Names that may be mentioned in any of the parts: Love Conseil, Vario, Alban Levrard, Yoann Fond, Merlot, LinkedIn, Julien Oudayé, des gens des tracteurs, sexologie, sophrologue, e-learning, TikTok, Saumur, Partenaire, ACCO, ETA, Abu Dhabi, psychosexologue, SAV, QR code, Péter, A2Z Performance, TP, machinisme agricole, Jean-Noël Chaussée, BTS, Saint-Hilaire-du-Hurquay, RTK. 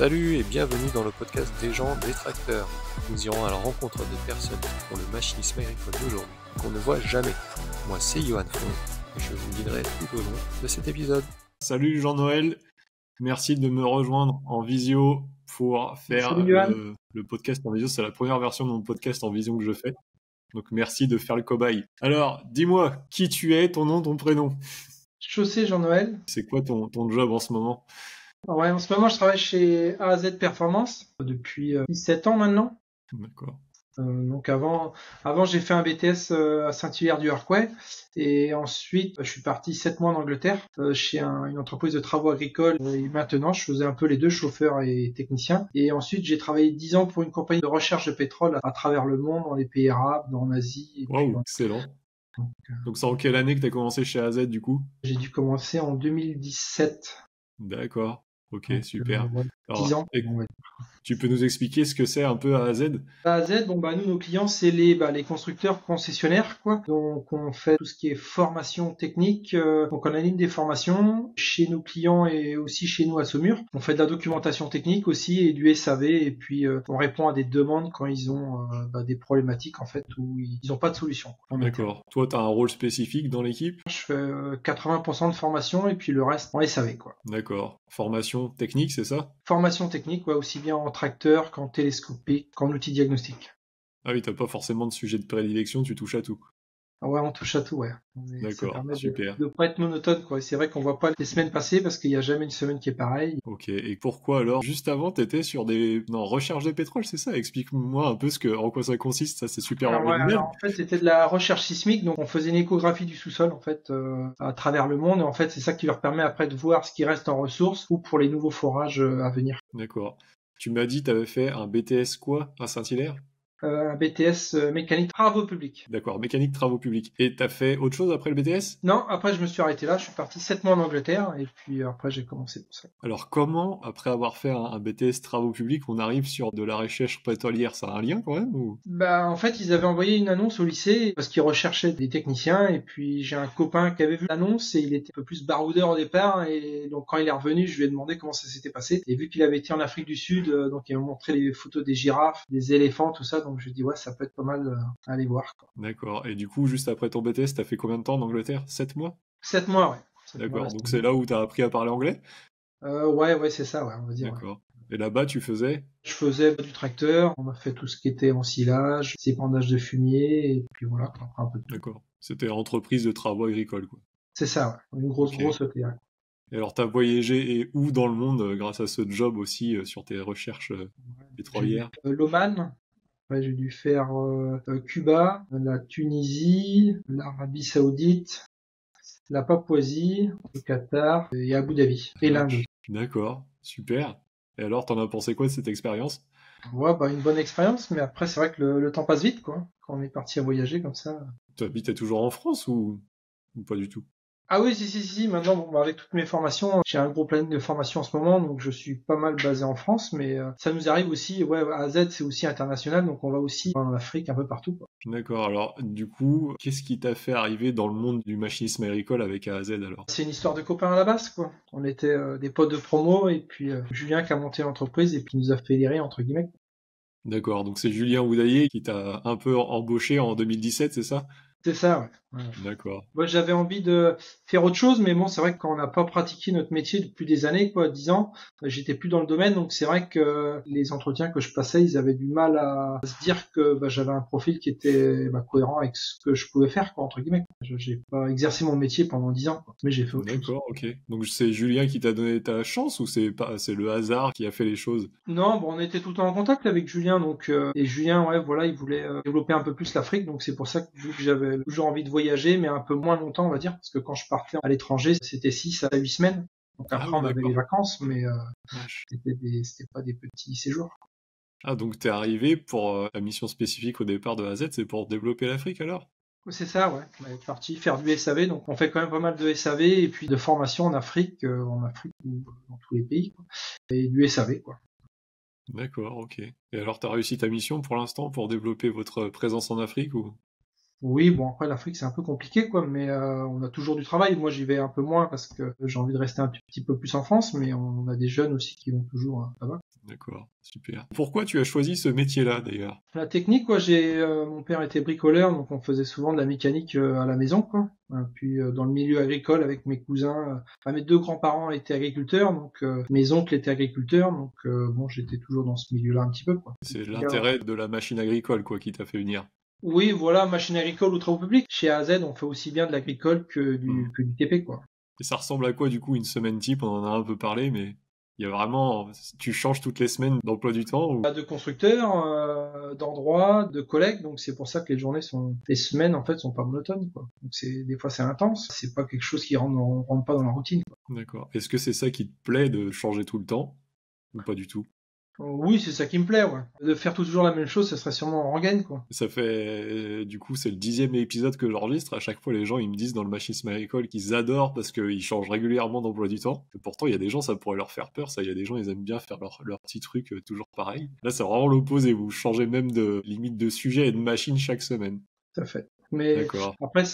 Salut et bienvenue dans le podcast des gens des tracteurs. Nous irons à la rencontre de personnes pour le machinisme agricole d'aujourd'hui qu'on ne voit jamais. Moi c'est Yoann Fond et je vous guiderai tout au long de cet épisode. Salut Jean-Noël, merci de me rejoindre en visio pour faire le podcast en visio. C'est la première version de mon podcast en visio que je fais. Donc merci de faire le cobaye. Alors dis-moi qui tu es, ton nom, ton prénom. Chaussée Jean-Noël. C'est quoi ton job en ce moment? Ouais, en ce moment, je travaille chez A2Z Performance depuis 17 ans maintenant. D'accord. Donc avant j'ai fait un BTS à Saint-Hilaire-du-Hurquay et ensuite je suis parti 7 mois en Angleterre chez une entreprise de travaux agricoles et maintenant je faisais un peu les deux, chauffeur et technicien. Et ensuite j'ai travaillé 10 ans pour une compagnie de recherche de pétrole à travers le monde, dans les pays arabes, en Asie. Et wow, excellent. Donc c'est en quelle année que tu as commencé chez A2Z du coup? J'ai dû commencer en 2017. D'accord. Ok, donc, super. Alors, 10 ans, tu peux nous expliquer ce que c'est un peu A2Z? A2Z, bon, bah, nous, nos clients, c'est les constructeurs concessionnaires, quoi. Donc, on fait tout ce qui est formation technique. Donc, on anime des formations chez nos clients et aussi chez nous à Saumur. On fait de la documentation technique aussi et du SAV. Et puis, on répond à des demandes quand ils ont des problématiques, en fait, où ils n'ont pas de solution. D'accord. Toi, tu as un rôle spécifique dans l'équipe? Je fais 80% de formation et puis le reste en SAV, quoi. D'accord. Formation technique, c'est ça? Formation technique, ouais, aussi bien en tracteur qu'en télescopique, qu'en outil diagnostique. Ah oui, t'as pas forcément de sujet de prédilection, tu touches à tout. Ah ouais, on touche à tout, ouais. Et d'accord, ça permet super. De pas être monotone, quoi. Et c'est vrai qu'on voit pas les semaines passer parce qu'il n'y a jamais une semaine qui est pareille. Ok, et pourquoi alors? Juste avant, t'étais sur recherche de pétrole, c'est ça? Explique-moi un peu en quoi ça consiste, ça c'est super. Alors, ouais, alors, en fait, c'était de la recherche sismique, donc on faisait une échographie du sous-sol, en fait, à travers le monde, et en fait, c'est ça qui leur permet après de voir ce qui reste en ressources ou pour les nouveaux forages à venir. D'accord. Tu m'as dit, tu avais fait un BTS quoi à Saint-Hilaire? Un BTS mécanique travaux publics. D'accord, mécanique travaux publics. Et tu as fait autre chose après le BTS? Non, après je me suis arrêté là, je suis parti 7 mois en Angleterre et puis après j'ai commencé pour ça. Alors comment, après avoir fait un BTS travaux publics, on arrive sur de la recherche pétrolière? Ça a un lien quand même ou... Bah en fait, ils avaient envoyé une annonce au lycée parce qu'ils recherchaient des techniciens et puis j'ai un copain qui avait vu l'annonce et il était un peu plus baroudeur au départ et donc quand il est revenu, je lui ai demandé comment ça s'était passé et vu qu'il avait été en Afrique du Sud, donc il m'a montré les photos des girafes, des éléphants, tout ça. Donc je dis ouais, ça peut être pas mal à aller voir, quoi. D'accord. Et du coup, juste après ton BTS, t'as fait combien de temps en Angleterre? 7 mois? 7 mois, ouais. 7 D'accord. Mois, donc c'est là où t'as appris à parler anglais? Ouais, c'est ça, ouais, on va dire. D'accord. Ouais. Et là-bas, tu faisais? Je faisais du tracteur. On a fait tout ce qui était ensilage, épandage de fumier, et puis voilà, quoi, un peu de tout. D'accord. C'était entreprise de travaux agricoles, quoi. C'est ça, ouais. Une grosse ETA. Ouais. Et alors, t'as voyagé et où dans le monde grâce à ce job aussi sur tes recherches pétrolières? L'Oman. Ouais, j'ai dû faire Cuba, la Tunisie, l'Arabie Saoudite, la Papouasie, le Qatar et Abu Dhabi et l'Inde. D'accord, super. Et alors, t'en as pensé quoi de cette expérience? Ouais, bah une bonne expérience, mais après c'est vrai que le temps passe vite, quoi. Quand on est parti à voyager comme ça. Tu habitais toujours en France ou pas du tout? Ah oui, si. Maintenant, bon, avec toutes mes formations, j'ai un gros planning de formation en ce moment, donc je suis pas mal basé en France, mais ça nous arrive aussi, ouais, A2Z, c'est aussi international, donc on va aussi en Afrique, un peu partout, quoi. D'accord, alors du coup, qu'est-ce qui t'a fait arriver dans le monde du machinisme agricole avec A2Z alors? C'est une histoire de copains à la base, quoi. On était des potes de promo, et puis Julien qui a monté l'entreprise, et puis nous a fait lirer, entre guillemets. D'accord, donc c'est Julien Oudayé qui t'a un peu embauché en 2017, c'est ça? C'est ça, ouais. D'accord. Moi, j'avais envie de faire autre chose, mais bon, c'est vrai que quand on n'a pas pratiqué notre métier depuis des années, quoi, 10 ans, j'étais plus dans le domaine, donc c'est vrai que les entretiens que je passais, ils avaient du mal à se dire que j'avais un profil qui était cohérent avec ce que je pouvais faire, quoi, entre guillemets. J'ai pas exercé mon métier pendant 10 ans, quoi, mais j'ai fait autre chose. D'accord, ok. Donc c'est Julien qui t'a donné ta chance ou c'est le hasard qui a fait les choses? Non, bon, on était tout le temps en contact avec Julien, donc et Julien, ouais, voilà, il voulait développer un peu plus l'Afrique, donc c'est pour ça que vu que j'avais toujours envie de voyager, mais un peu moins longtemps, on va dire, parce que quand je partais à l'étranger, c'était 6 à 8 semaines. Donc après, on avait les vacances, mais c'était pas des petits séjours. Ah, donc t'es arrivé pour la mission spécifique au départ de A2Z, c'est pour développer l'Afrique alors? C'est ça, ouais. On est parti faire du SAV, donc on fait quand même pas mal de SAV et puis de formation en Afrique ou dans tous les pays, quoi. Et du SAV, quoi. D'accord, ok. Et alors, t'as réussi ta mission pour l'instant pour développer votre présence en Afrique ou? Oui, bon, après l'Afrique c'est un peu compliqué quoi, mais on a toujours du travail. Moi j'y vais un peu moins parce que j'ai envie de rester un petit peu plus en France, mais on a des jeunes aussi qui vont toujours là-bas. D'accord, super. Pourquoi tu as choisi ce métier-là d'ailleurs? La technique, quoi. Mon père était bricoleur, donc on faisait souvent de la mécanique à la maison, quoi. Puis dans le milieu agricole avec mes cousins. Mes deux grands-parents étaient agriculteurs, donc mes oncles étaient agriculteurs, donc bon, j'étais toujours dans ce milieu-là un petit peu, quoi. C'est l'intérêt de la machine agricole, quoi, qui t'a fait venir. Oui, voilà, machine agricole ou travaux publics. Chez AZ, on fait aussi bien de l'agricole que du TP, quoi. Et ça ressemble à quoi, du coup, une semaine type? On en a un peu parlé, mais il y a vraiment... Tu changes toutes les semaines d'emploi du temps ou... De constructeurs, d'endroits, de collègues, donc c'est pour ça que les journées sont... Les semaines, en fait, sont pas monotones, quoi. Donc des fois, c'est intense. C'est pas quelque chose qui rentre pas dans la routine, quoi. D'accord. Est-ce que c'est ça qui te plaît, de changer tout le temps? Ou pas du tout? Oui, c'est ça qui me plaît, ouais. De faire toujours la même chose, ça serait sûrement en rengaine, quoi. Ça fait, du coup, c'est le 10e épisode que j'enregistre. À chaque fois, les gens, ils me disent dans le machisme agricole qu'ils adorent parce qu'ils changent régulièrement d'emploi du temps. Et pourtant, il y a des gens, ça pourrait leur faire peur. Ça, il y a des gens, ils aiment bien faire leur petit truc toujours pareil. Là, c'est vraiment l'opposé. Vous changez même de limite de sujet et de machine chaque semaine. Tout à fait. Mais après,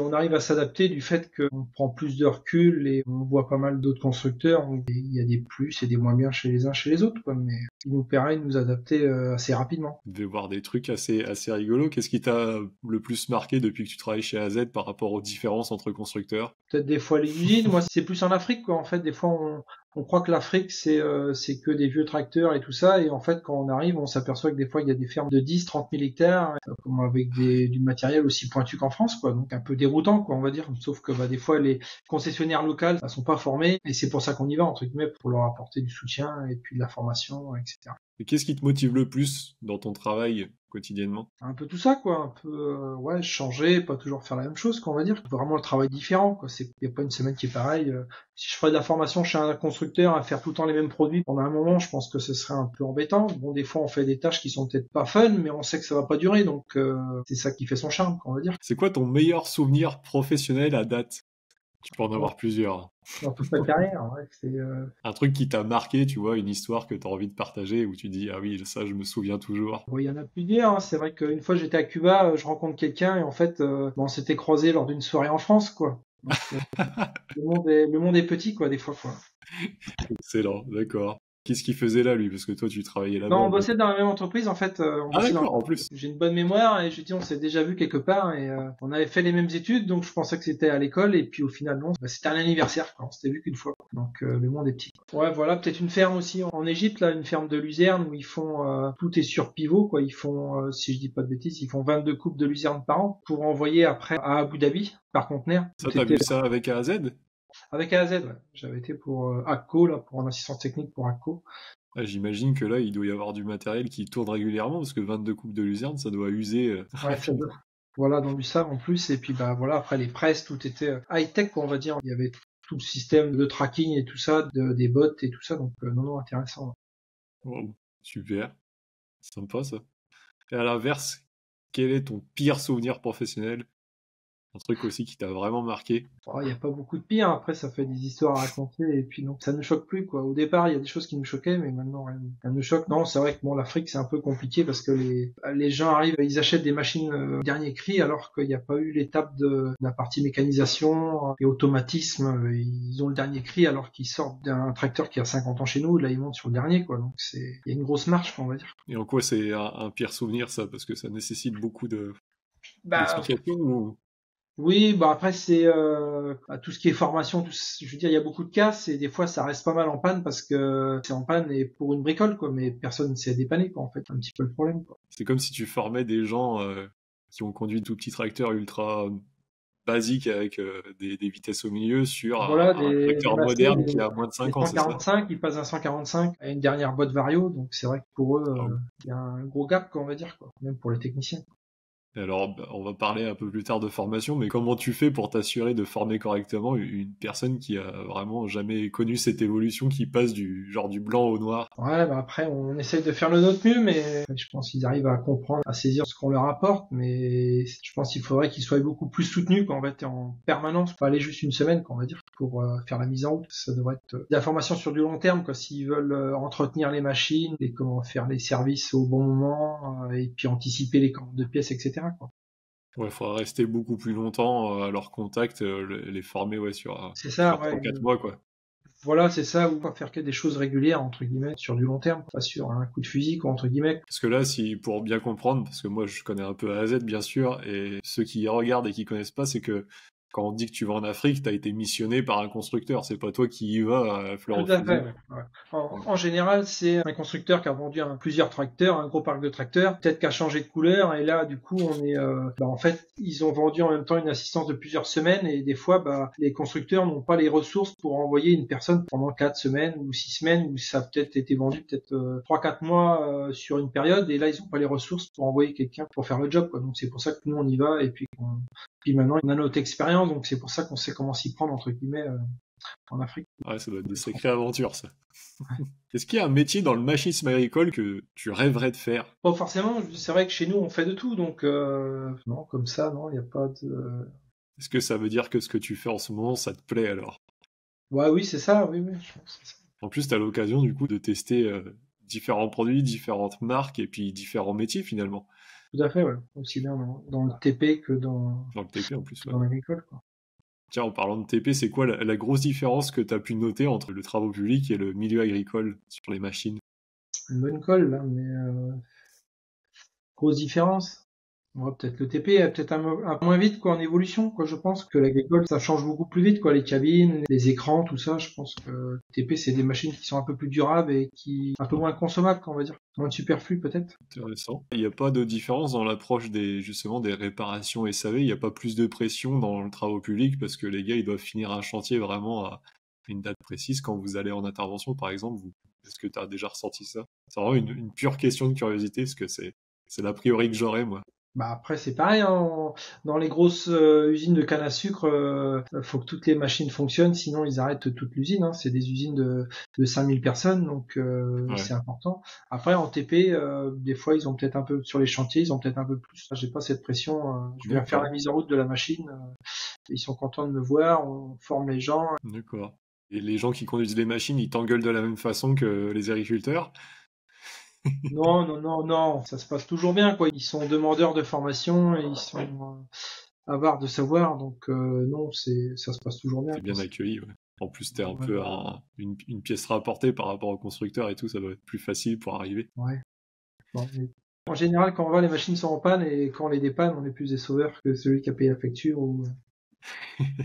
on arrive à s'adapter du fait qu'on prend plus de recul et on voit pas mal d'autres constructeurs. Il y a des plus et des moins bien chez les uns, chez les autres, quoi. Mais il nous permet de nous adapter assez rapidement. Vous devez voir des trucs assez rigolos. Qu'est-ce qui t'a le plus marqué depuis que tu travailles chez AZ par rapport aux différences entre constructeurs? Peut-être des fois les usines. Moi, c'est plus en Afrique, quoi. En fait, des fois, on croit que l'Afrique, c'est que des vieux tracteurs et tout ça. Et en fait, quand on arrive, on s'aperçoit que des fois, il y a des fermes de 10, 30 000 hectares, avec du matériel aussi pointu qu'en France, quoi. Donc, un peu déroutant, quoi, on va dire. Sauf que, des fois, les concessionnaires locaux, ne sont pas formés. Et c'est pour ça qu'on y va, entre guillemets, pour leur apporter du soutien et puis de la formation, etc. Et qu'est-ce qui te motive le plus dans ton travail quotidiennement? Un peu tout ça, quoi. Un peu, ouais, changer, pas toujours faire la même chose, quoi, on va dire. Vraiment le travail différent, quoi. Il n'y a pas une semaine qui est pareille. Si je ferais de la formation chez un constructeur à faire tout le temps les mêmes produits pendant un moment, je pense que ce serait un peu embêtant. Bon, des fois, on fait des tâches qui sont peut-être pas fun, mais on sait que ça va pas durer, donc c'est ça qui fait son charme, quoi, on va dire. C'est quoi ton meilleur souvenir professionnel à date? Tu peux en avoir plusieurs. Dans toute ma carrière, ouais, un truc qui t'a marqué, tu vois, une histoire que t'as envie de partager, où tu dis ah oui, ça je me souviens toujours. Bon, il y en a plusieurs, hein. C'est vrai qu'une fois j'étais à Cuba, je rencontre quelqu'un et en fait, on s'était croisé lors d'une soirée en France, quoi. Donc, le monde est petit, quoi, des fois, quoi. Excellent, d'accord. Qu'est-ce qu'il faisait là, lui? Parce que toi, tu travaillais là-bas. Non, on bossait dans la même entreprise, en fait. D'accord, en plus. J'ai une bonne mémoire, et je dis, on s'est déjà vu quelque part, et on avait fait les mêmes études, donc je pensais que c'était à l'école, et puis au final, non, c'était un anniversaire, quoi. On s'était vu qu'une fois, quoi. Donc, le monde est petit, quoi. Ouais, voilà, peut-être une ferme aussi en Égypte, là, une ferme de luzerne, où ils font, tout est sur pivot, quoi. Ils font, si je dis pas de bêtises, ils font 22 coupes de luzerne par an, pour envoyer après à Abu Dhabi, par conteneur. Ça, t'as vu ça avec AZ? Avec AZ, ouais. J'avais été pour ACCO, là, pour en assistance technique pour ACCO. Ah, j'imagine que là, il doit y avoir du matériel qui tourne régulièrement, parce que 22 coupes de luzerne, ça doit user. Ouais, ça doit. Voilà, dans du sable en plus, et puis voilà, après les presses, tout était high-tech, on va dire. Il y avait tout le système de tracking et tout ça, des bots et tout ça, donc non, intéressant. Hein. Wow, super, sympa ça. Et à l'inverse, quel est ton pire souvenir professionnel? Un truc aussi qui t'a vraiment marqué? Il n'y a pas beaucoup de pire, après ça fait des histoires à raconter et puis non, ça ne choque plus, quoi. Au départ, il y a des choses qui me choquaient, mais maintenant, ça me choque. Non, c'est vrai que bon, l'Afrique, c'est un peu compliqué parce que les gens arrivent, ils achètent des machines dernier cri alors qu'il n'y a pas eu l'étape de la partie mécanisation et automatisme. Ils ont le dernier cri alors qu'ils sortent d'un tracteur qui a 50 ans chez nous, et là ils montent sur le dernier, quoi. Donc il y a une grosse marche, on va dire. Et en quoi c'est un pire souvenir, ça? Parce que ça nécessite beaucoup de... Oui, après c'est tout ce qui est formation, je veux dire, il y a beaucoup de cas, et des fois ça reste pas mal en panne parce que c'est en panne et pour une bricole, quoi, mais personne ne s'est dépanné, quoi, en fait, un petit peu le problème, quoi. C'est comme si tu formais des gens qui ont conduit tout petit tracteur ultra basique avec des vitesses au milieu sur un tracteur moderne qui a moins de 5 ans. 145, ils passent à 145 à une dernière boîte Vario, donc c'est vrai que pour eux, il y a un gros gap, quoi, on va dire, quoi, même pour les techniciens. Alors, on va parler un peu plus tard de formation, mais comment tu fais pour t'assurer de former correctement une personne qui a vraiment jamais connu cette évolution, qui passe du blanc au noir? Ouais, après, on essaye de faire le notre mieux, mais je pense qu'ils arrivent à comprendre, à saisir ce qu'on leur apporte, mais je pense qu'il faudrait qu'ils soient beaucoup plus soutenus, quoi, en fait, en permanence, pas aller juste une semaine, quoi, on va dire, pour faire la mise en route. Ça devrait être de la formation sur du long terme, quoi, s'ils veulent entretenir les machines, et comment faire les services au bon moment, et puis anticiper les commandes de pièces, etc. Quoi. Ouais, il faudra rester beaucoup plus longtemps à leur contact, les former sur 3-4 mois, quoi. Voilà, c'est ça, ou pas faire que des choses régulières, entre guillemets, sur du long terme, pas sur un coup de fusil, quoi, entre guillemets. Parce que là, si, pour bien comprendre, parce que moi, je connais un peu A à Z, bien sûr, et ceux qui regardent et qui connaissent pas, c'est que quand on dit que tu vas en Afrique, tu as été missionné par un constructeur, c'est pas toi qui y vas à fleur au fusil. Ouais. En général, c'est un constructeur qui a vendu plusieurs tracteurs, un gros parc de tracteurs, peut-être qui a changé de couleur, et là, du coup, on est... en fait, ils ont vendu en même temps une assistance de plusieurs semaines, et des fois, les constructeurs n'ont pas les ressources pour envoyer une personne pendant 4 semaines ou 6 semaines, où ça a peut-être été vendu 3-4 mois sur une période, et là, ils n'ont pas les ressources pour envoyer quelqu'un pour faire le job, quoi. Donc, c'est pour ça que nous, on y va, et puis maintenant, on a notre expérience, donc c'est pour ça qu'on sait comment s'y prendre, entre guillemets, en Afrique. Ouais, ça doit être des sacrées aventures, ça. Ouais. Est-ce qu'il y a un métier dans le machisme agricole que tu rêverais de faire? Pas forcément, c'est vrai que chez nous, on fait de tout, donc non, comme ça, non, il n'y a pas de... Est-ce que ça veut dire que ce que tu fais en ce moment, ça te plaît, alors? Ouais, oui, c'est ça, oui, je pense que c'est ça. En plus, tu as l'occasion, du coup, de tester différents produits, différentes marques, et puis différents métiers, finalement. Tout à fait, ouais. Aussi bien dans le TP que dans le TP, en plus, ouais. Dans l'agricole, quoi. Tiens, en parlant de TP, c'est quoi la grosse différence que tu as pu noter entre le travaux public et le milieu agricole sur les machines? Une bonne colle, là, mais... Grosse différence. Ouais, peut-être le TP est peut-être un peu moins vite, quoi, en évolution, quoi. Je pense que l'agricole, ça change beaucoup plus vite, quoi. Les cabines, les écrans, tout ça, je pense que le TP, c'est des machines qui sont un peu plus durables et qui... un peu moins consommables, quoi, on va dire. Moins de superflu, peut-être. Intéressant. Il n'y a pas de différence dans l'approche des réparations SAV. Il n'y a pas plus de pression dans le travaux public parce que les gars, ils doivent finir un chantier vraiment à une date précise. Quand vous allez en intervention, par exemple, est-ce que tu as déjà ressenti ça? C'est vraiment une pure question de curiosité parce que c'est l'a priori que j'aurais, moi. Bah après c'est pareil, hein. Dans les grosses usines de canne à sucre, faut que toutes les machines fonctionnent, sinon ils arrêtent toute l'usine, hein. C'est des usines de 5000 personnes, donc ouais. C'est important. Après en TP, des fois ils ont peut-être un peu sur les chantiers, ils ont peut-être un peu plus. J'ai pas cette pression. Je viens faire la mise en route de la machine. Ils sont contents de me voir. On forme les gens. D'accord. Et les gens qui conduisent les machines, ils t'engueulent de la même façon que les agriculteurs? Non, ça se passe toujours bien, quoi. Ils sont demandeurs de formation et ils sont avares de savoir, donc non, ça se passe toujours bien. T'es bien accueilli, ouais. En plus, t'es un peu une pièce rapportée par rapport au constructeur et tout, ça doit être plus facile pour arriver. Ouais. Bon, en général, quand on va, les machines sont en panne et quand on les dépanne, on est plus des sauveurs que celui qui a payé la facture ou...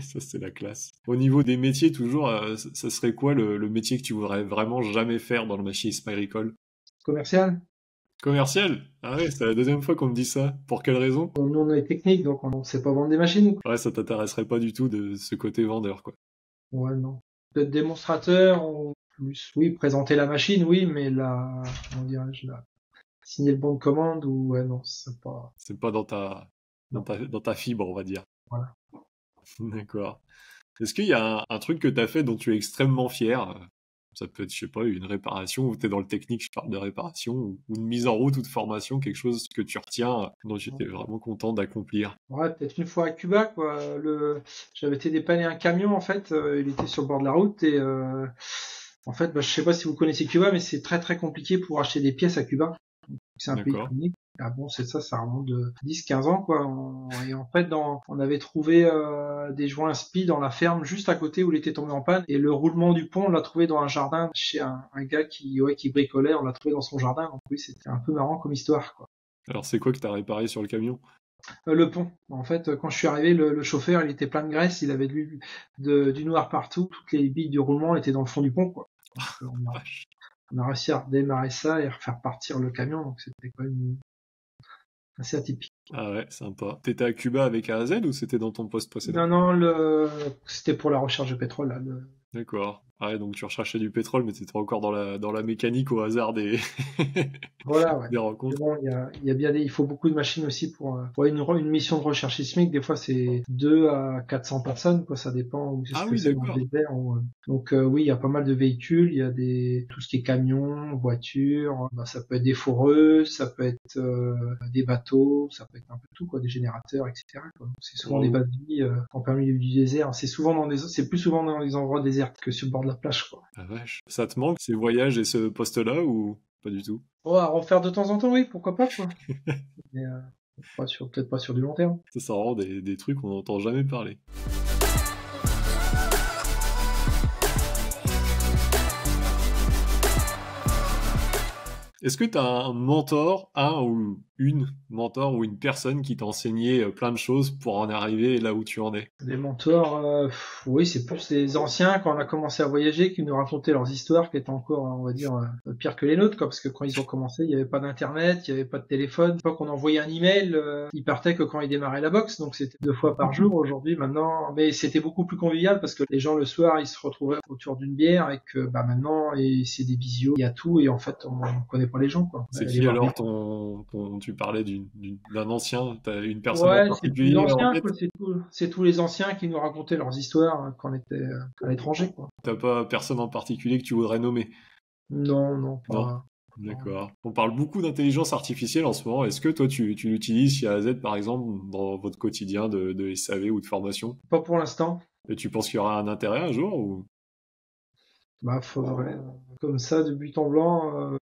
Ça, c'est la classe. Au niveau des métiers, toujours, ça serait quoi le métier que tu voudrais vraiment jamais faire dans le machisme agricole? Commercial? Ah ouais, c'est la deuxième fois qu'on me dit ça. Pour quelle raison? Nous, on est technique, donc on ne sait pas vendre des machines. Ouais, ça t'intéresserait pas du tout de ce côté vendeur, quoi. Ouais, non. Peut-être démonstrateur, plus, oui, présenter la machine, oui, mais signer le bon de commande, ou ouais, non, c'est pas... C'est pas dans ta fibre, on va dire. Voilà. D'accord. Est-ce qu'il y a un truc que t'as fait dont tu es extrêmement fier? Ça peut être, je sais pas, une réparation, ou t'es dans le technique, je parle de réparation, ou une mise en route ou de formation, quelque chose que tu retiens, dont j'étais vraiment content d'accomplir. Ouais, peut-être une fois à Cuba, quoi. J'avais été dépanner un camion, en fait, il était sur le bord de la route, et en fait, je sais pas si vous connaissez Cuba, mais c'est très très compliqué pour acheter des pièces à Cuba. C'est un pays unique. Ah bon, c'est ça, ça remonte de 10-15 ans, quoi. Et en fait, on avait trouvé des joints spi dans la ferme juste à côté où il était tombé en panne. Et le roulement du pont, on l'a trouvé dans un jardin chez un gars qui bricolait. On l'a trouvé dans son jardin. Donc oui, c'était un peu marrant comme histoire, quoi. Alors, c'est quoi que t'as réparé sur le camion? Le pont. En fait, quand je suis arrivé, le chauffeur, il était plein de graisse. Il avait du noir partout. Toutes les billes du roulement étaient dans le fond du pont, quoi. Donc, on a réussi à redémarrer ça et refaire partir le camion. Donc c'était quand même assez atypique. Ah ouais, sympa. T'étais à Cuba avec A à Z ou c'était dans ton poste précédent? Non, c'était pour la recherche de pétrole. Là, D'accord. Ah ouais, donc tu recherchais du pétrole, mais t'étais encore dans la mécanique au hasard des, voilà, ouais. Des rencontres. Bon, il faut beaucoup de machines aussi pour une mission de recherche sismique. Des fois, c'est 2 à 400 personnes, quoi. Ça dépend où c'est dans le désert. Donc oui, il y a pas mal de véhicules. Il y a tout ce qui est camions, voitures. Ça peut être des foreuses, ça peut être des bateaux, ça peut être un peu tout, quoi, des générateurs, etc. Quoi. C'est souvent des bateaux en plein milieu du désert. C'est plus souvent dans les endroits déserts que sur le bord de la plage, quoi. Ah vache. Ça te manque ces voyages et ce poste-là ou pas du tout? À refaire de temps en temps, oui, pourquoi pas, quoi. Mais Peut-être pas sur du long terme. Ça, c'est vraiment des trucs qu'on n'entend jamais parler. Est-ce que tu as un mentor, une personne qui t'a enseigné plein de choses pour en arriver là où tu en es? Les mentors, oui, c'est plus les anciens quand on a commencé à voyager qui nous racontaient leurs histoires qui étaient encore, on va dire, pires que les nôtres, quoi, parce que quand ils ont commencé, il n'y avait pas d'internet, il n'y avait pas de téléphone. Quand on envoyait un email, ils partaient que quand ils démarraient la boxe, donc c'était 2 fois par jour aujourd'hui, maintenant, mais c'était beaucoup plus convivial parce que les gens le soir, ils se retrouvaient autour d'une bière et que bah, maintenant, c'est des visios, il y a tout et en fait, on ne connaît pas les gens. C'est qui alors tu parlais d'un ancien, t'as une personne en particulier? C'est tous les anciens qui nous racontaient leurs histoires hein, quand on était à l'étranger. T'as pas personne en particulier que tu voudrais nommer? Non. Pas... D'accord. On parle beaucoup d'intelligence artificielle en ce moment. Est-ce que toi, tu l'utilises chez AZ, par exemple, dans votre quotidien de SAV ou de formation? Pas pour l'instant. Et tu penses qu'il y aura un intérêt un jour ou... Bah, faudrait, comme ça, de but en blanc...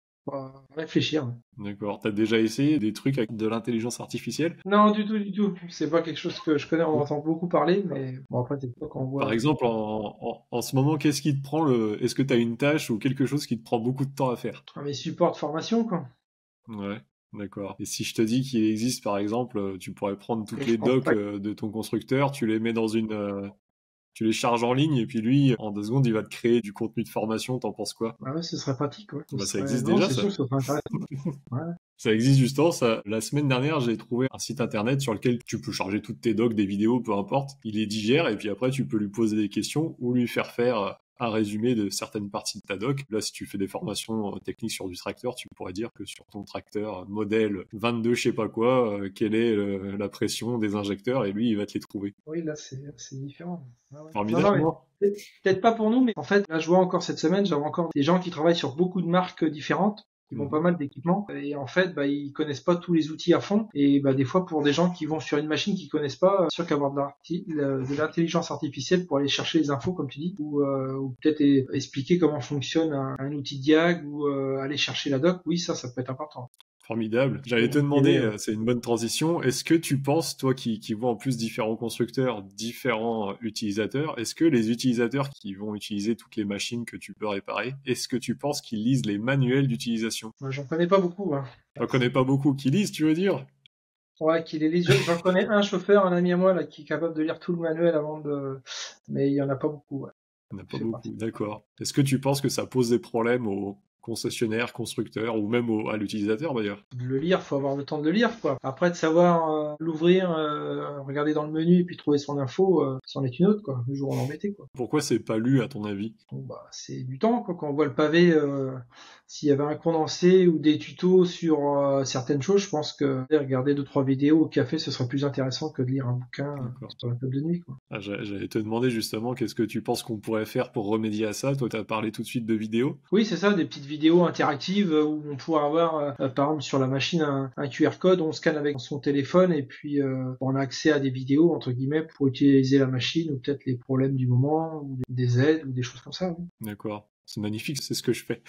réfléchir. D'accord. T'as déjà essayé des trucs avec de l'intelligence artificielle? Non, du tout. C'est pas quelque chose que je connais. On entend beaucoup parler, mais bon, après, c'est pas qu'on voit. Par exemple, en ce moment, qu'est-ce qui te prend le... Est-ce que t'as une tâche ou quelque chose qui te prend beaucoup de temps à faire? Mes supports de formation, quoi. Ouais. D'accord. Et si je te dis qu'il existe, par exemple, tu pourrais prendre toutes les docs de ton constructeur, tu les mets dans une... Tu les charges en ligne et puis lui, en 2 secondes, il va te créer du contenu de formation. T'en penses quoi? Ah ouais, ce serait pratique. Ouais. Bah, ça existe déjà, ça. Sûr, ouais. Ça existe justement. Ça. La semaine dernière, j'ai trouvé un site internet sur lequel tu peux charger toutes tes docs, des vidéos, peu importe. Il les digère et puis après, tu peux lui poser des questions ou lui faire faire un résumé de certaines parties de ta doc. Là, si tu fais des formations techniques sur du tracteur, tu pourrais dire que sur ton tracteur modèle 22 je sais pas quoi, quelle est la pression des injecteurs, et lui, il va te les trouver. Oui, là, c'est différent. Ah ouais. Formidable. Non, peut-être pas pour nous, mais en fait, là, je vois encore cette semaine, j'avais encore des gens qui travaillent sur beaucoup de marques différentes, qui vont pas mal d'équipements, et en fait, bah, ils connaissent pas tous les outils à fond, et bah, des fois, pour des gens qui vont sur une machine qu'ils connaissent pas, sûr qu'avoir de l'intelligence artificielle pour aller chercher les infos, comme tu dis, ou peut-être expliquer comment fonctionne un outil diag, ou aller chercher la doc, oui, ça peut être important. Formidable. J'allais te demander, c'est une bonne transition, est-ce que tu penses, toi qui vois en plus différents constructeurs, différents utilisateurs, est-ce que les utilisateurs qui vont utiliser toutes les machines que tu peux réparer, est-ce que tu penses qu'ils lisent les manuels d'utilisation? J'en connais pas beaucoup. Hein. J'en connais pas beaucoup qui lisent, tu veux dire? Ouais, qui les lisent. J'en connais un chauffeur, un ami à moi, là, qui est capable de lire tout le manuel avant de... Mais il y en a pas beaucoup. Ouais. Il n'y en a pas beaucoup, d'accord. Est-ce que tu penses que ça pose des problèmes aux... concessionnaire, constructeur ou même à l'utilisateur d'ailleurs? De le lire, faut avoir le temps de le lire quoi. Après de savoir l'ouvrir, regarder dans le menu et puis trouver son info, c'en est une autre quoi. Le jour où on l'embêtait quoi. Pourquoi c'est pas lu à ton avis? Bon, bah c'est du temps quoi. Quand on voit le pavé, s'il y avait un condensé ou des tutos sur certaines choses, je pense que regarder 2-3 vidéos au café, ce serait plus intéressant que de lire un bouquin sur la table de nuit quoi. Ah, j'allais te demander justement qu'est-ce que tu penses qu'on pourrait faire pour remédier à ça. Toi t'as parlé tout de suite de vidéos. Oui c'est ça, des petites vidéos interactives où on pourra avoir par exemple sur la machine un QR code, on scanne avec son téléphone et puis on a accès à des vidéos entre guillemets pour utiliser la machine ou peut-être les problèmes du moment ou des aides ou des choses comme ça. Oui. D'accord, c'est magnifique, c'est ce que je fais.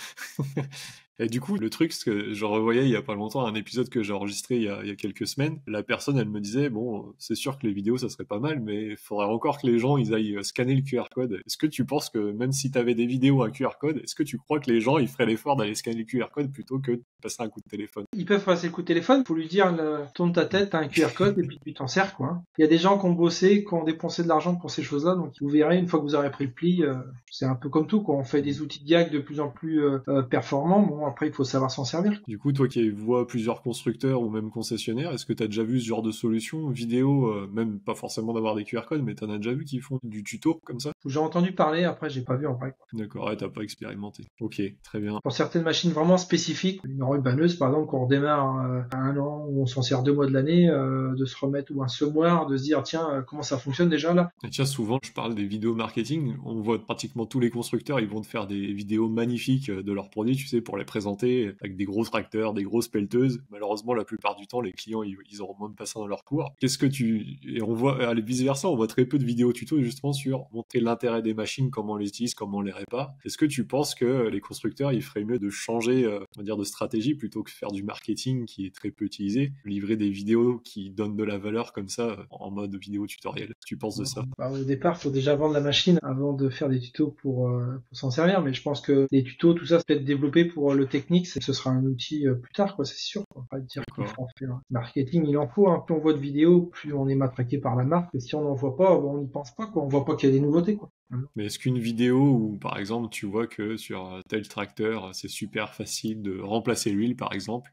Et du coup, le truc, c'est que je revoyais il n'y a pas longtemps un épisode que j'ai enregistré il y a quelques semaines. La personne, elle me disait, bon, c'est sûr que les vidéos, ça serait pas mal, mais il faudrait encore que les gens, ils aillent scanner le QR code. Est-ce que tu penses que même si tu avais des vidéos à QR code, est-ce que tu crois que les gens, ils feraient l'effort d'aller scanner le QR code plutôt que de passer un coup de téléphone? Ils peuvent passer le coup de téléphone, faut lui dire, tourne ta tête, t'as un QR code, et puis tu t'en sers, quoi. Il y a des gens qui ont bossé, qui ont dépensé de l'argent pour ces choses-là, donc vous verrez, une fois que vous aurez pris le pli, c'est un peu comme tout, quoi. On fait des outils de diag de plus en plus performants, bon, après, il faut savoir s'en servir. Du coup, toi qui vois plusieurs constructeurs ou même concessionnaires, est-ce que tu as déjà vu ce genre de solution vidéo, même pas forcément d'avoir des QR codes, mais tu en as déjà vu qui font du tuto comme ça? J'ai entendu parler, après, j'ai pas vu en vrai. D'accord, ouais, t'as pas expérimenté. Ok, très bien. Pour certaines machines vraiment spécifiques, une rubaneuse, par exemple, quand on redémarre à 1 an, où on s'en sert 2 mois de l'année, de se remettre, ou un semoir, de se dire, tiens, comment ça fonctionne déjà là? Et tiens, souvent, je parle des vidéos marketing, on voit pratiquement tous les constructeurs, ils vont te faire des des vidéos magnifiques de leurs produits, tu sais, pour les présenter avec des gros tracteurs, des grosses pelleteuses. Malheureusement, la plupart du temps, les clients, ils n'auront même pas ça dans leur cours. Qu'est-ce que tu... Et on voit, vice-versa, on voit très peu de vidéos tuto justement sur montrer l'intérêt des machines, comment on les utilise, comment on les répare. Est-ce que tu penses que les constructeurs, il ferait mieux de changer, on va dire, de stratégie plutôt que faire du marketing qui est très peu utilisé, livrer des vidéos qui donnent de la valeur comme ça en mode vidéo tutoriel? Tu penses de ça? Bah, au départ, faut déjà vendre la machine avant de faire des tutos pour s'en servir, mais je pense que les tutos, tout ça, ça peut être développé pour le technique, ce sera un outil plus tard, quoi, c'est sûr. On va pas dire qu'on fait le marketing, il en faut, hein. Plus on voit de vidéos, plus on est matraqué par la marque, et si on n'en voit pas, on n'y pense pas, quoi. On voit pas qu'il y a des nouveautés, quoi. Mais est-ce qu'une vidéo où, par exemple, tu vois que sur tel tracteur, c'est super facile de remplacer l'huile, par exemple,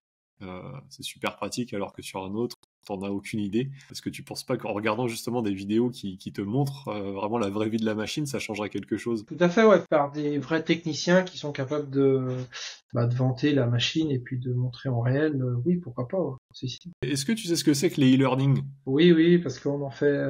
c'est super pratique, alors que sur un autre, t'en as aucune idée? Parce que tu penses pas qu'en regardant justement des vidéos qui te montrent vraiment la vraie vie de la machine, ça changerait quelque chose? Tout à fait, ouais, par des vrais techniciens qui sont capables de vanter la machine et puis de montrer en réel, oui, pourquoi pas, ouais. Est-ce que tu sais ce que c'est que les e-learning? Oui, parce qu'on en fait,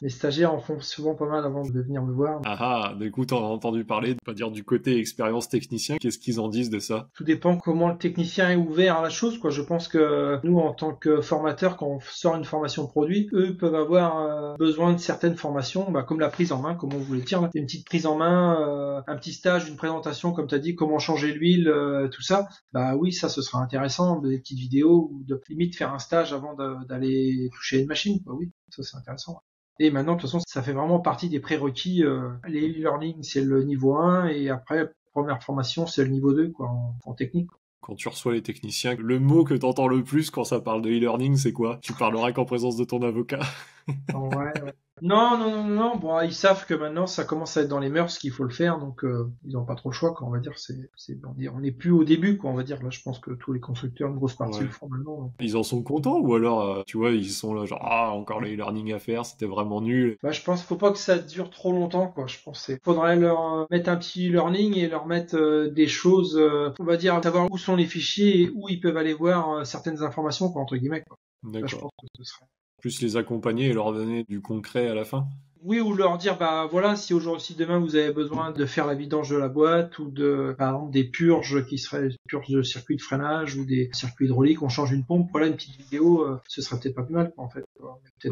les stagiaires en font souvent pas mal avant de venir me voir. Ah, du coup, t'en as entendu parler, pas dire du côté expérience technicien, qu'est-ce qu'ils en disent de ça? Tout dépend comment le technicien est ouvert à la chose, quoi. Je pense que nous, en tant que formateurs, quand on sort une formation produit, eux peuvent avoir besoin de certaines formations, comme la prise en main, comme on voulait dire, là. Une petite prise en main, un petit stage, une présentation, comme t'as dit, comment changer l'huile, tout ça. Bah oui, ça, ce sera intéressant, des petites vidéos ou de limite faire un stage avant d'aller toucher une machine, quoi. Oui, ça c'est intéressant. Et maintenant, de toute façon, ça fait vraiment partie des prérequis. Les e-learning, c'est le niveau 1, et après, première formation, c'est le niveau 2, quoi, en technique, quoi. Quand tu reçois les techniciens, le mot que t'entends le plus quand ça parle de e-learning, c'est quoi? Tu parleras qu'en présence de ton avocat. Ouais. Non. Bon, ils savent que maintenant, ça commence à être dans les mœurs qu'il faut le faire, donc ils n'ont pas trop le choix, quoi. On va dire, on n'est plus au début, quoi. On va dire, là, je pense que tous les constructeurs, une grosse partie, le font maintenant. Ouais. Ils en sont contents, ou alors, tu vois, ils sont là, genre, encore les e-learning à faire, c'était vraiment nul. Je pense qu'il ne faut pas que ça dure trop longtemps, quoi. Je pense qu'il faudrait leur mettre un petit e-learning et leur mettre des choses, on va dire, savoir où sont les fichiers et où ils peuvent aller voir certaines informations, quoi, entre guillemets, quoi. D'accord. Là, je pense que ce serait... Plus les accompagner et leur donner du concret à la fin. Oui, ou leur dire, voilà, si aujourd'hui, si demain vous avez besoin de faire la vidange de la boîte, ou de, par exemple, des purges qui seraient des purges de circuits de freinage ou des circuits hydrauliques, on change une pompe, voilà, une petite vidéo, ce serait peut-être pas plus mal, quoi, en fait. Je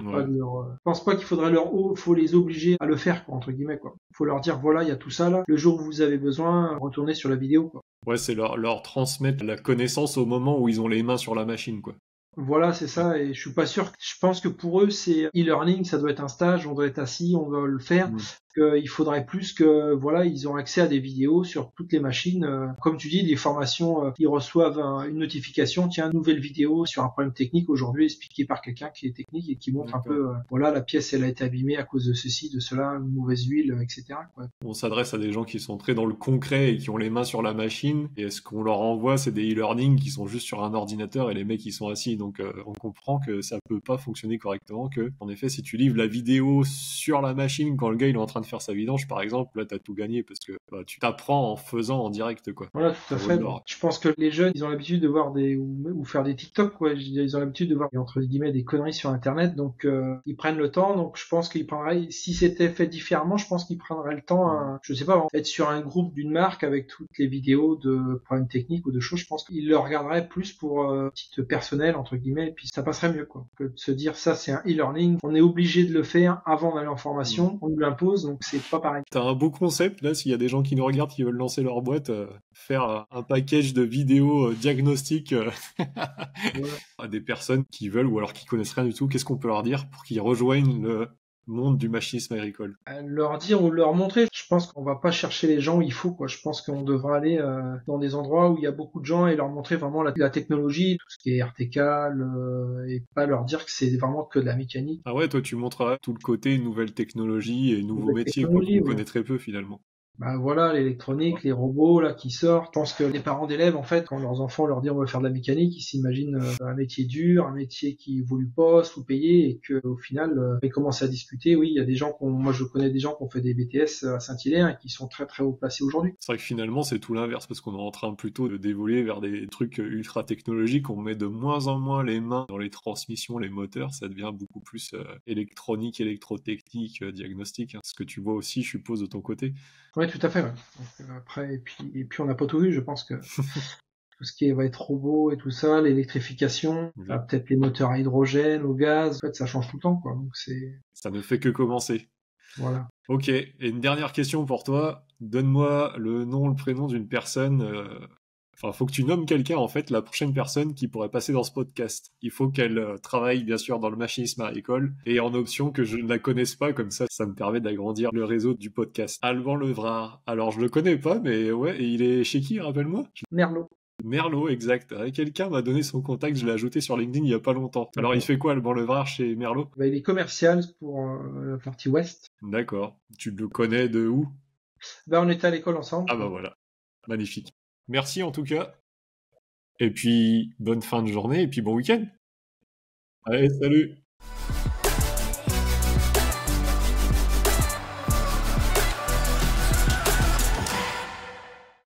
pense pas qu'il faudrait faut les obliger à le faire, quoi, entre guillemets, quoi. Faut leur dire, voilà, il y a tout ça, là. Le jour où vous avez besoin, retournez sur la vidéo, quoi. Ouais, c'est leur transmettre la connaissance au moment où ils ont les mains sur la machine, quoi. Voilà, c'est ça, et je suis pas sûr. Je pense que pour eux, c'est e-learning, ça doit être un stage, on doit être assis, on doit le faire. Il faudrait plus que, voilà, ils ont accès à des vidéos sur toutes les machines. Comme tu dis, des formations, ils reçoivent une notification, tiens, nouvelle vidéo sur un problème technique aujourd'hui expliquée par quelqu'un qui est technique et qui montre un peu, voilà, la pièce, elle a été abîmée à cause de ceci, de cela, une mauvaise huile, etc., quoi. On s'adresse à des gens qui sont très dans le concret et qui ont les mains sur la machine, et ce qu'on leur envoie, c'est des e-learning qui sont juste sur un ordinateur et les mecs, ils sont assis. Donc on comprend que ça peut pas fonctionner correctement, que en effet si tu livres la vidéo sur la machine quand le gars il est en train de faire sa vidange par exemple, là t'as tout gagné parce que tu t'apprends en faisant en direct, quoi. Voilà, tout à fait. Je pense que les jeunes, ils ont l'habitude de voir ou faire des TikTok, quoi. Ils ont l'habitude de voir entre guillemets des conneries sur internet, donc ils prennent le temps, donc je pense qu'ils prendraient, si c'était fait différemment, je pense qu'ils prendraient le temps à, je sais pas, être sur un groupe d'une marque avec toutes les vidéos de problèmes techniques ou de choses, je pense qu'ils le regarderaient plus pour titre personnel entre guillemets, et puis ça passerait mieux, quoi, que de se dire ça c'est un e-learning, on est obligé de le faire avant d'aller en formation, on nous l'impose, donc c'est pas pareil. T'as un beau concept là, s'il y a des gens qui nous regardent qui veulent lancer leur boîte, faire un package de vidéos diagnostiques à des personnes qui veulent ou alors qui connaissent rien du tout, qu'est-ce qu'on peut leur dire pour qu'ils rejoignent le monde du machinisme agricole? Leur dire ou leur montrer, je pense qu'on va pas chercher les gens où il faut, quoi. Je pense qu'on devra aller dans des endroits où il y a beaucoup de gens et leur montrer vraiment la technologie, tout ce qui est RTK, et pas leur dire que c'est vraiment que de la mécanique. Ah ouais, toi tu montres tout le côté nouvelle technologie et nouveaux métiers, quoi, qu'on connaît très peu finalement. Voilà, l'électronique, les robots là qui sortent. Je pense que les parents d'élèves, en fait, quand leurs enfants leur disent on veut faire de la mécanique, ils s'imaginent un métier dur, un métier qui évolue pas, sous-payé, et que au final, ils commencent à discuter. Oui, il y a des gens moi je connais des gens qui ont fait des BTS à Saint-Hilaire et qui sont très très haut placés aujourd'hui. C'est vrai que finalement c'est tout l'inverse, parce qu'on est en train plutôt de dévoler vers des trucs ultra technologiques. On met de moins en moins les mains dans les transmissions, les moteurs. Ça devient beaucoup plus électronique, électrotechnique, diagnostic. Hein. Ce que tu vois aussi, je suppose, de ton côté. Oui, tout à fait. Ouais. Après, et puis on n'a pas tout vu, je pense que tout ce qui va être robot et tout ça, l'électrification, peut-être les moteurs à hydrogène, au gaz, en fait, ça change tout le temps, quoi. Donc c'est... Ça ne fait que commencer. Voilà. Ok, et une dernière question pour toi. Donne-moi le nom, le prénom d'une personne... Enfin, faut que tu nommes quelqu'un, en fait, la prochaine personne qui pourrait passer dans ce podcast. Il faut qu'elle travaille, bien sûr, dans le machinisme agricole et en option que je ne la connaisse pas, comme ça, ça me permet d'agrandir le réseau du podcast. Alban Levrard. Alors, je le connais pas, mais ouais, et il est chez qui, rappelle-moi? Merlot. Merlot, exact. Quelqu'un m'a donné son contact, je l'ai ajouté sur LinkedIn il y a pas longtemps. Alors, il fait quoi, Alban Levrard, chez Merlot? Bah, il est commercial pour la partie ouest. D'accord. Tu le connais de où? Bah, on était à l'école ensemble. Ah bah voilà. Magnifique. Merci en tout cas. Et puis, bonne fin de journée et puis bon week-end. Allez, salut!